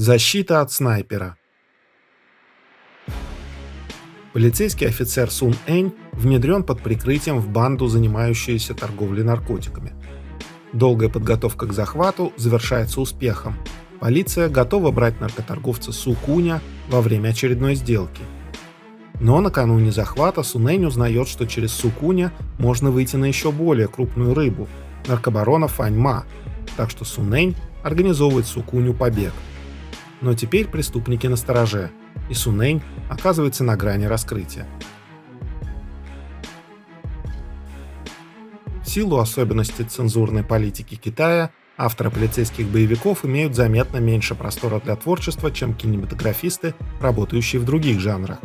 Защита от снайпера. Полицейский офицер Сун Энь внедрен под прикрытием в банду, занимающуюся торговлей наркотиками. Долгая подготовка к захвату завершается успехом. Полиция готова брать наркоторговца Сукуня во время очередной сделки. Но накануне захвата Сун Энь узнает, что через Сукуня можно выйти на еще более крупную рыбу – наркобарона Фаньма, так что Сун Энь организовывает Сукуню побег. Но теперь преступники настороже, и Сун Энь оказывается на грани раскрытия. В силу особенностей цензурной политики Китая, авторы полицейских боевиков имеют заметно меньше простора для творчества, чем кинематографисты, работающие в других жанрах.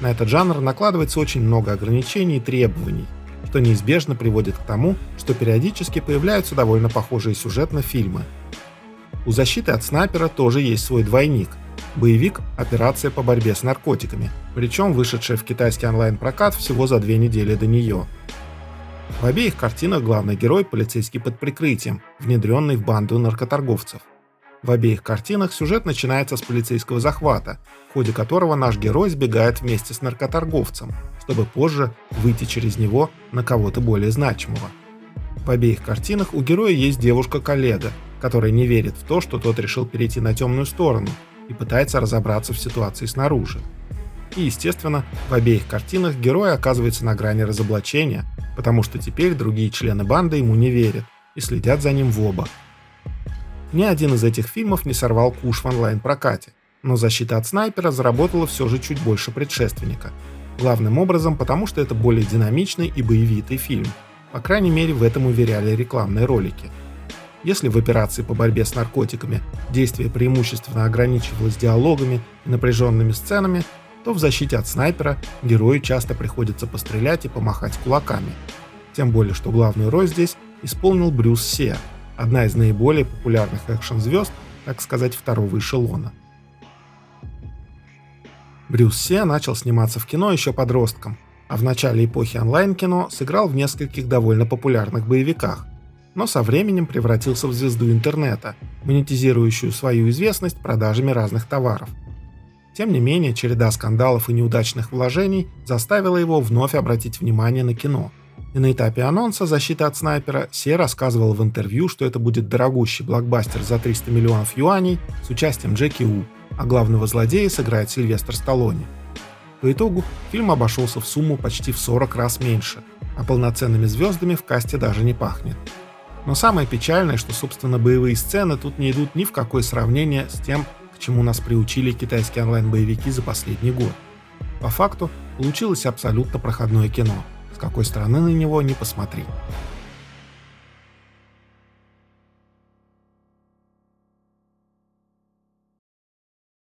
На этот жанр накладывается очень много ограничений и требований, что неизбежно приводит к тому, что периодически появляются довольно похожие сюжетно фильмы. У «Защиты от снайпера» тоже есть свой двойник – боевик «Операция по борьбе с наркотиками», причем вышедшая в китайский онлайн-прокат всего за 2 недели до нее. В обеих картинах главный герой – полицейский под прикрытием, внедренный в банду наркоторговцев. В обеих картинах сюжет начинается с полицейского захвата, в ходе которого наш герой сбегает вместе с наркоторговцем, чтобы позже выйти через него на кого-то более значимого. В обеих картинах у героя есть девушка-коллега, которая не верит в то, что тот решил перейти на темную сторону и пытается разобраться в ситуации снаружи. И, естественно, в обеих картинах герой оказывается на грани разоблачения, потому что теперь другие члены банды ему не верят и следят за ним в оба. Ни один из этих фильмов не сорвал куш в онлайн-прокате, но «Защита от снайпера» заработала все же чуть больше предшественника. Главным образом потому, что это более динамичный и боевитый фильм. По крайней мере, в этом уверяли рекламные ролики. Если в «Операции по борьбе с наркотиками» действие преимущественно ограничивалось диалогами и напряженными сценами, то в «Защите от снайпера» герою часто приходится пострелять и помахать кулаками. Тем более, что главную роль здесь исполнил Брюс Се, одна из наиболее популярных экшн-звезд, так сказать, второго эшелона. Брюс Се начал сниматься в кино еще подростком, а в начале эпохи онлайн-кино сыграл в нескольких довольно популярных боевиках, но со временем превратился в звезду интернета, монетизирующую свою известность продажами разных товаров. Тем не менее, череда скандалов и неудачных вложений заставила его вновь обратить внимание на кино. И на этапе анонса «Защиты от снайпера» Се рассказывал в интервью, что это будет дорогущий блокбастер за 300 миллионов юаней с участием Джеки У, а главного злодея сыграет Сильвестр Сталлоне. По итогу фильм обошелся в сумму почти в 40 раз меньше, а полноценными звездами в касте даже не пахнет. Но самое печальное, что, собственно, боевые сцены тут не идут ни в какое сравнение с тем, к чему нас приучили китайские онлайн-боевики за последний год. По факту, получилось абсолютно проходное кино, с какой стороны на него ни посмотри.